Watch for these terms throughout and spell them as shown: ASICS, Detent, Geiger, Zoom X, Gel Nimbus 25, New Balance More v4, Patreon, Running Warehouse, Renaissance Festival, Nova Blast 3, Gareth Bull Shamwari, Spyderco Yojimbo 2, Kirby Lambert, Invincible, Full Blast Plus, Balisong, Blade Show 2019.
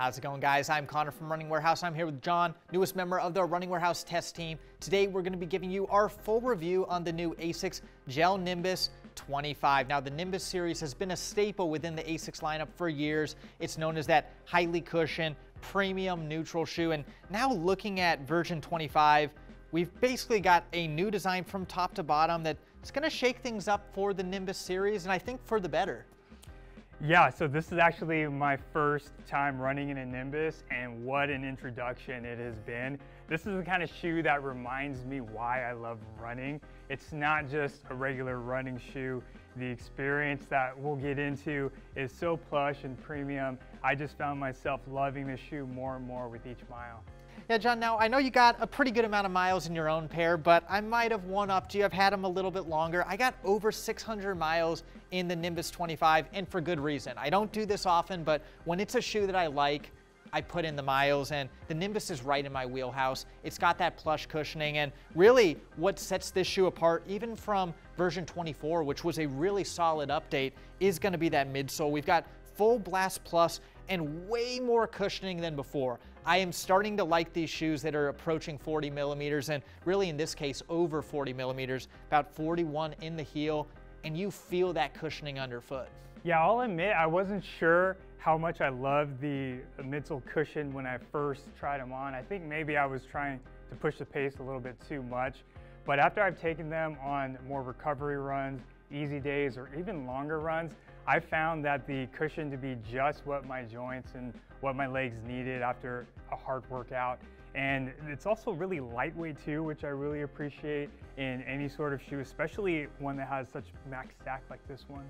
How's it going, guys? I'm Connor from Running Warehouse. I'm here with John, newest member of the Running Warehouse test team. Today, we're going to be giving you our full review on the new ASICS Gel Nimbus 25. Now, the Nimbus series has been a staple within the ASICS lineup for years. It's known as that highly cushioned, premium neutral shoe. And now looking at version 25, we've basically got a new design from top to bottom that's going to shake things up for the Nimbus series, and I think for the better. Yeah, so this is actually my first time running in a Nimbus, and what an introduction it has been. This is the kind of shoe that reminds me why I love running. It's not just a regular running shoe. The experience that we'll get into is so plush and premium. I just found myself loving the shoe more and more with each mile. Yeah, John, now I know you got a pretty good amount of miles in your own pair, but I might have one-upped you. I've had them a little bit longer. I got over 600 miles in the Nimbus 25, and for good reason. I don't do this often, but when it's a shoe that I like, I put in the miles, and the Nimbus is right in my wheelhouse. It's got that plush cushioning, and really what sets this shoe apart, even from version 24, which was a really solid update, is going to be that midsole. We've got Full Blast Plus and way more cushioning than before. I am starting to like these shoes that are approaching 40 millimeters, and really in this case, over 40 millimeters, about 41 in the heel, and you feel that cushioning underfoot. Yeah, I'll admit, I wasn't sure how much I loved the midsole cushion when I first tried them on. I think maybe I was trying to push the pace a little bit too much, but after I've taken them on more recovery runs, easy days, or even longer runs, I found that the cushion to be just what my joints and what my legs needed after a hard workout. And it's also really lightweight too, which I really appreciate in any sort of shoe, especially one that has such max stack like this one.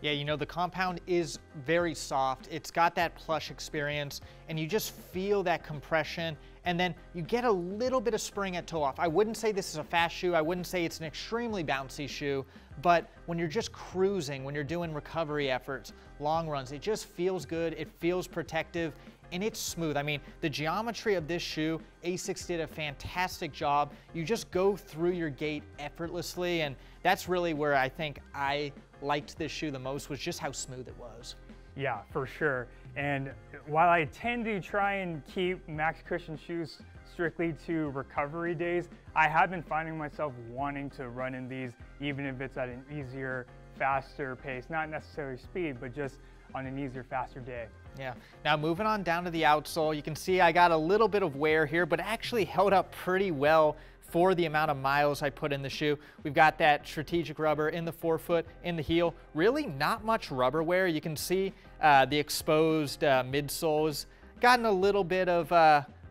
Yeah, you know, the compound is very soft. It's got that plush experience, and you just feel that compression, and then you get a little bit of spring at toe off. I wouldn't say this is a fast shoe. I wouldn't say it's an extremely bouncy shoe, but when you're just cruising, when you're doing recovery efforts, long runs, it just feels good, it feels protective, and it's smooth. I mean, the geometry of this shoe, ASICS did a fantastic job. You just go through your gait effortlessly, and that's really where I think I liked this shoe the most, was just how smooth it was. Yeah, for sure. And while I tend to try and keep max cushion shoes strictly to recovery days, I have been finding myself wanting to run in these, even if it's at an easier, faster pace, not necessarily speed, but just on an easier, faster day. Yeah. Now moving on down to the outsole, you can see I got a little bit of wear here, but actually held up pretty well for the amount of miles I put in the shoe. We've got that strategic rubber in the forefoot, in the heel, really not much rubber wear. You can see the exposed midsoles, gotten a little bit of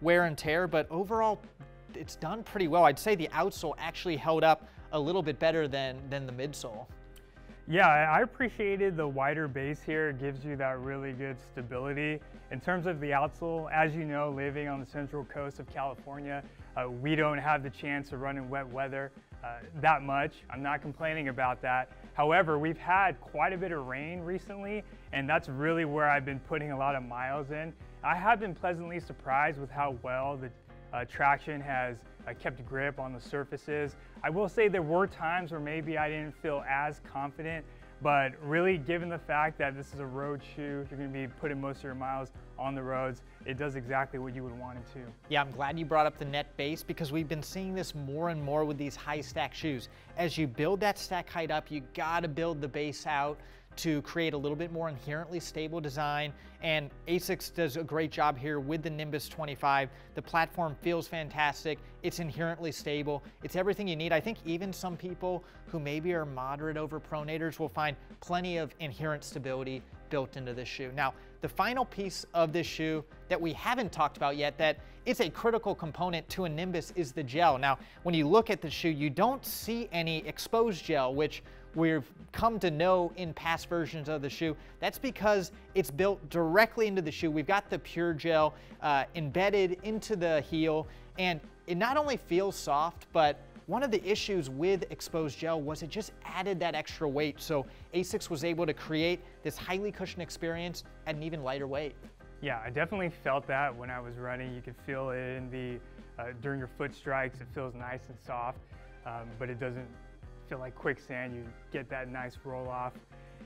wear and tear, but overall it's done pretty well. I'd say the outsole actually held up a little bit better than the midsole. Yeah, I appreciated the wider base here. It gives you that really good stability. In terms of the outsole, as you know, living on the central coast of California, we don't have the chance to run in wet weather that much. I'm not complaining about that. However, we've had quite a bit of rain recently, and that's really where I've been putting a lot of miles in. I have been pleasantly surprised with how well the traction has kept grip on the surfaces. I will say there were times where maybe I didn't feel as confident, but really given the fact that this is a road shoe, you're going to be putting most of your miles on the roads, it does exactly what you would want it to. Yeah, I'm glad you brought up the net base, because we've been seeing this more and more with these high stack shoes. As you build that stack height up, you got to build the base out to create a little bit more inherently stable design, and ASICS does a great job here with the Nimbus 25. The platform feels fantastic. It's inherently stable. It's everything you need. I think even some people who maybe are moderate over pronators will find plenty of inherent stability built into this shoe. Now, the final piece of this shoe that we haven't talked about yet, that it's a critical component to a Nimbus, is the gel. Now, when you look at the shoe, you don't see any exposed gel, which we've come to know in past versions of the shoe. That's because it's built directly into the shoe. We've got the pure gel embedded into the heel, and it not only feels soft, but one of the issues with exposed gel was it just added that extra weight. So ASICS was able to create this highly cushioned experience at an even lighter weight. Yeah, I definitely felt that when I was running. You could feel it in the during your foot strikes. It feels nice and soft, but it doesn't feel like quicksand. You get that nice roll off.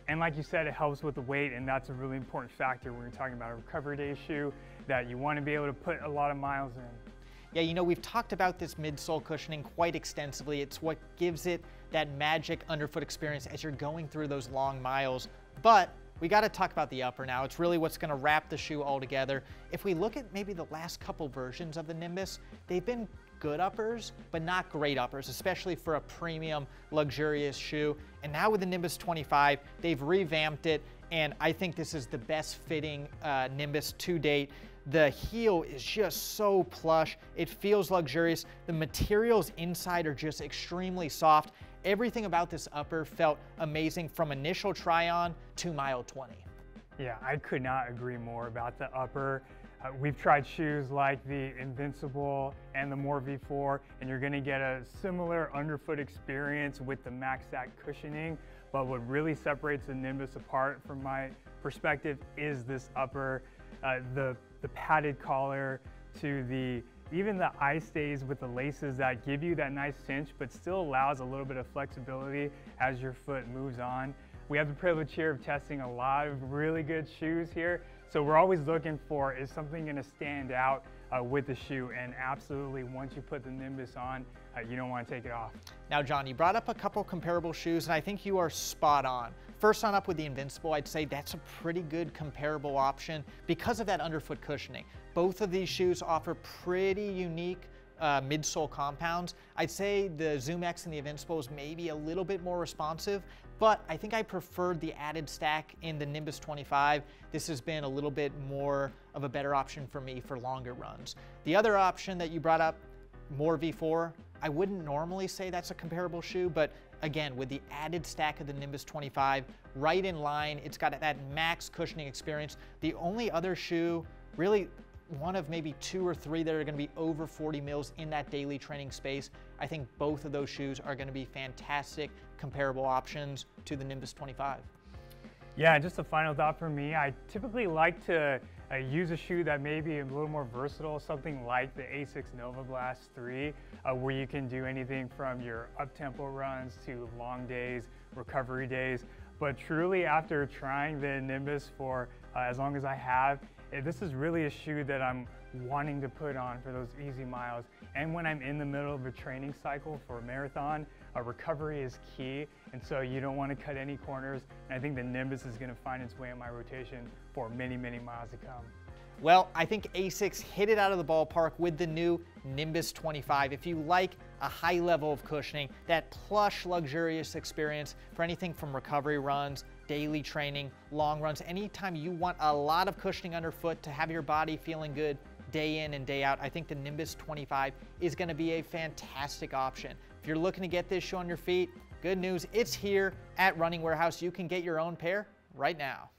And like you said, it helps with the weight, and that's a really important factor when you're talking about a recovery day shoe that you want to be able to put a lot of miles in. Yeah, you know, we've talked about this midsole cushioning quite extensively. It's what gives it that magic underfoot experience as you're going through those long miles. But we got to talk about the upper now. It's really what's going to wrap the shoe all together. If we look at maybe the last couple versions of the Nimbus, they've been good uppers, but not great uppers, especially for a premium, luxurious shoe. And now with the Nimbus 25, they've revamped it, and I think this is the best fitting Nimbus to date. The heel is just so plush. It feels luxurious. The materials inside are just extremely soft. Everything about this upper felt amazing from initial try on to mile 20. Yeah, I could not agree more about the upper. We've tried shoes like the Invincible and the More v4, and you're gonna get a similar underfoot experience with the Maxac cushioning. But what really separates the Nimbus apart from my perspective is this upper. The padded collar to even the eye stays with the laces that give you that nice cinch, but still allows a little bit of flexibility as your foot moves on. We have the privilege here of testing a lot of really good shoes here. So we're always looking for, is something gonna stand out with the shoe? And absolutely, once you put the Nimbus on, you don't wanna take it off. Now, John, you brought up a couple comparable shoes, and I think you are spot on. First on up with the Invincible, I'd say that's a pretty good comparable option because of that underfoot cushioning. Both of these shoes offer pretty unique midsole compounds. I'd say the Zoom X and the Invincible is maybe a little bit more responsive, but I think I preferred the added stack in the Nimbus 25. This has been a little bit more of a better option for me for longer runs. The other option that you brought up, More v4, I wouldn't normally say that's a comparable shoe, but again, with the added stack of the Nimbus 25, right in line, it's got that max cushioning experience. The only other shoe, really, one of maybe two or three that are gonna be over 40 mils in that daily training space. I think both of those shoes are gonna be fantastic comparable options to the Nimbus 25. Yeah, just a final thought for me. I typically like to use a shoe that may be a little more versatile, something like the ASICS Nova Blast 3, where you can do anything from your up-tempo runs to long days, recovery days. But truly, after trying the Nimbus for as long as I have, this is really a shoe that I'm wanting to put on for those easy miles. And when I'm in the middle of a training cycle for a marathon, a recovery is key. And so you don't want to cut any corners. And I think the Nimbus is going to find its way in my rotation for many, many miles to come. Well, I think ASICS hit it out of the ballpark with the new Nimbus 25. If you like a high level of cushioning, that plush, luxurious experience for anything from recovery runs, daily training, long runs, anytime you want a lot of cushioning underfoot to have your body feeling good day in and day out, I think the Nimbus 25 is going to be a fantastic option. If you're looking to get this shoe on your feet, good news, it's here at Running Warehouse. You can get your own pair right now.